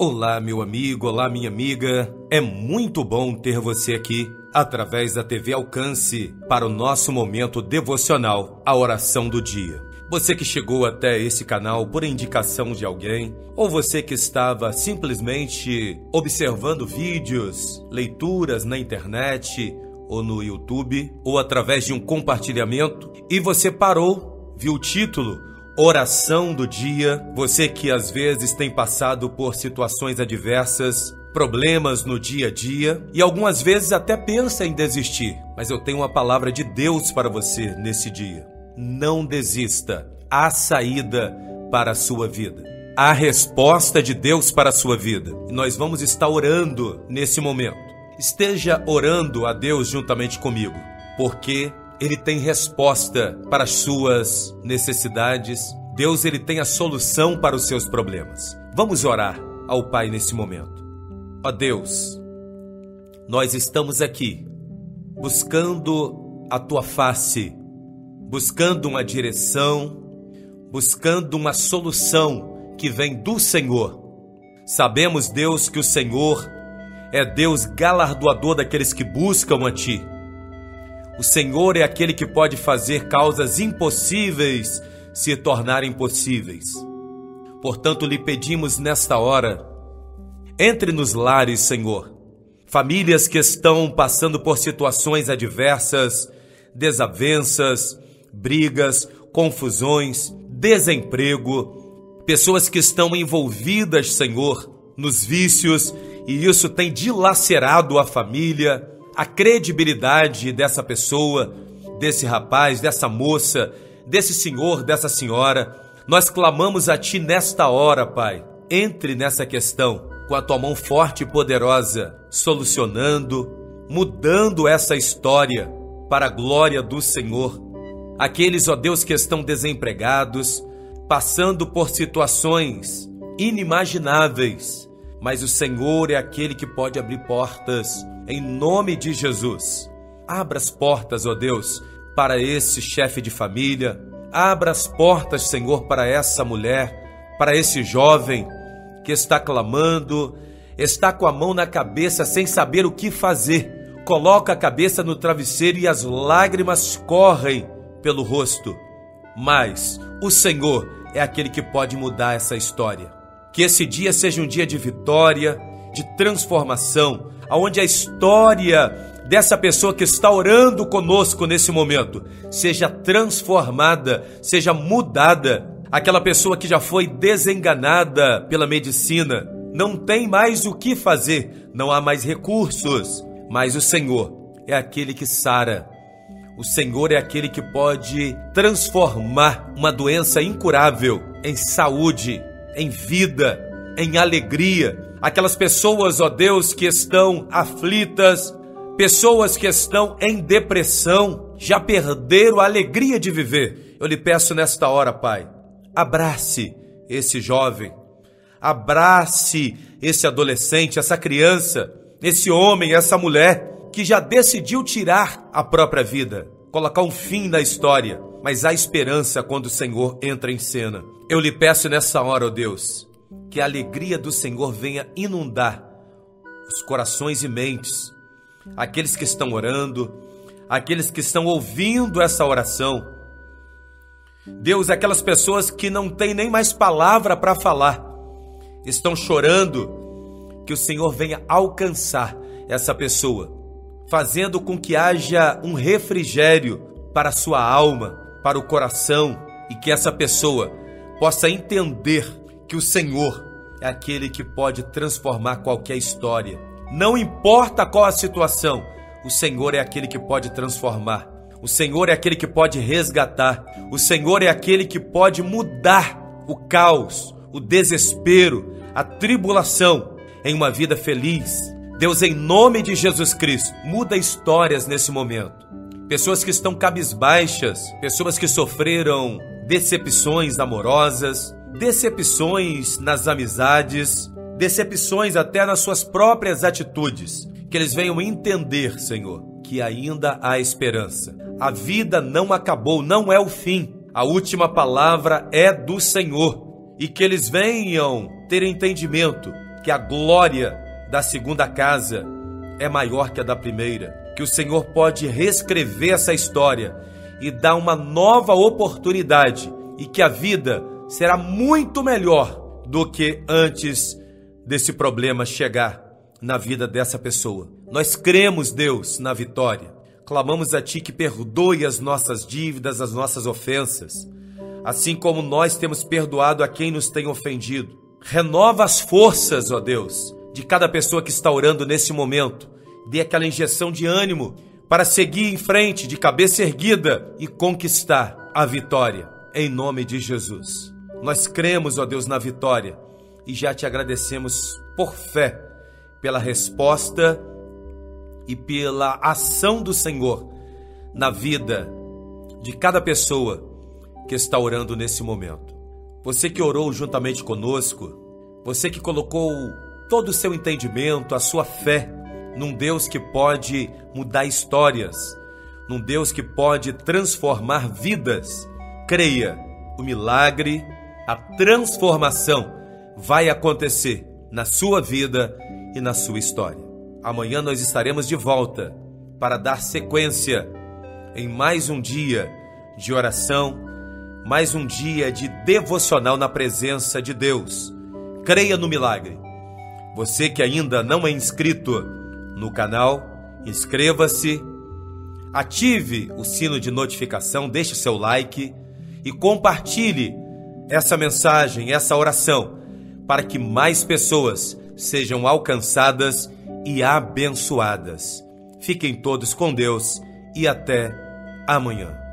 Olá, meu amigo, olá, minha amiga. É muito bom ter você aqui, através da TV Alcance, para o nosso momento devocional, a oração do dia. Você que chegou até esse canal por indicação de alguém, ou você que estava simplesmente observando vídeos, leituras na internet, ou no YouTube, ou através de um compartilhamento, e você parou, viu o título, Oração do dia, você que às vezes tem passado por situações adversas, problemas no dia a dia e algumas vezes até pensa em desistir. Mas eu tenho uma palavra de Deus para você nesse dia. Não desista, há saída para a sua vida. Há resposta de Deus para a sua vida. E nós vamos estar orando nesse momento. Esteja orando a Deus juntamente comigo, porque Ele tem resposta para as suas necessidades. Deus, Ele tem a solução para os seus problemas. Vamos orar ao Pai nesse momento. Ó Deus, nós estamos aqui buscando a Tua face, buscando uma direção, buscando uma solução que vem do Senhor. Sabemos, Deus, que o Senhor é Deus galardoador daqueles que buscam a Ti. O Senhor é aquele que pode fazer causas impossíveis se tornarem possíveis. Portanto, lhe pedimos nesta hora, entre nos lares, Senhor. Famílias que estão passando por situações adversas, desavenças, brigas, confusões, desemprego. Pessoas que estão envolvidas, Senhor, nos vícios, e isso tem dilacerado a família, a credibilidade dessa pessoa, desse rapaz, dessa moça, desse senhor, dessa senhora. Nós clamamos a Ti nesta hora, Pai. Entre nessa questão com a Tua mão forte e poderosa, solucionando, mudando essa história para a glória do Senhor. Aqueles, ó Deus, que estão desempregados, passando por situações inimagináveis, mas o Senhor é aquele que pode abrir portas. Em nome de Jesus, abra as portas, ó Deus, para esse chefe de família. Abra as portas, Senhor, para essa mulher, para esse jovem que está clamando, está com a mão na cabeça sem saber o que fazer. Coloca a cabeça no travesseiro e as lágrimas correm pelo rosto. Mas o Senhor é aquele que pode mudar essa história. Que esse dia seja um dia de vitória, de transformação, aonde a história dessa pessoa que está orando conosco nesse momento seja transformada, seja mudada. Aquela pessoa que já foi desenganada pela medicina, não tem mais o que fazer, não há mais recursos, mas o Senhor é aquele que sara. O Senhor é aquele que pode transformar uma doença incurável em saúde, em vida, em alegria. Aquelas pessoas, ó Deus, que estão aflitas, pessoas que estão em depressão, já perderam a alegria de viver. Eu lhe peço nesta hora, Pai, abrace esse jovem, abrace esse adolescente, essa criança, esse homem, essa mulher, que já decidiu tirar a própria vida, colocar um fim na história. Mas há esperança quando o Senhor entra em cena. Eu lhe peço nessa hora, ó Deus, que a alegria do Senhor venha inundar os corações e mentes, aqueles que estão orando, aqueles que estão ouvindo essa oração. Deus, aquelas pessoas que não têm nem mais palavra para falar, estão chorando, que o Senhor venha alcançar essa pessoa, fazendo com que haja um refrigério para a sua alma, para o coração, e que essa pessoa possa entender que o Senhor é aquele que pode transformar qualquer história. Não importa qual a situação, o Senhor é aquele que pode transformar. O Senhor é aquele que pode resgatar. O Senhor é aquele que pode mudar o caos, o desespero, a tribulação em uma vida feliz. Deus, em nome de Jesus Cristo, muda histórias nesse momento. Pessoas que estão cabisbaixas, pessoas que sofreram decepções amorosas, decepções nas amizades, decepções até nas suas próprias atitudes, que eles venham entender, Senhor, que ainda há esperança. A vida não acabou, não é o fim. A última palavra é do Senhor. E que eles venham ter entendimento que a glória da segunda casa é maior que a da primeira. Que o Senhor pode reescrever essa história e dar uma nova oportunidade. E que a vida será muito melhor do que antes desse problema chegar na vida dessa pessoa. Nós cremos, Deus, na vitória. Clamamos a Ti que perdoe as nossas dívidas, as nossas ofensas, assim como nós temos perdoado a quem nos tem ofendido. Renova as forças, ó Deus, de cada pessoa que está orando nesse momento. Dê aquela injeção de ânimo para seguir em frente, de cabeça erguida, e conquistar a vitória, em nome de Jesus. Nós cremos, ó Deus, na vitória e já Te agradecemos por fé pela resposta e pela ação do Senhor na vida de cada pessoa que está orando nesse momento. Você que orou juntamente conosco, você que colocou todo o seu entendimento, a sua fé, num Deus que pode mudar histórias, num Deus que pode transformar vidas, creia, o milagre, a transformação vai acontecer na sua vida e na sua história. Amanhã nós estaremos de volta para dar sequência em mais um dia de oração, mais um dia de devocional na presença de Deus. Creia no milagre. Você que ainda não é inscrito no canal, inscreva-se, ative o sino de notificação, deixe seu like e compartilhe essa mensagem, essa oração, para que mais pessoas sejam alcançadas e abençoadas. Fiquem todos com Deus e até amanhã.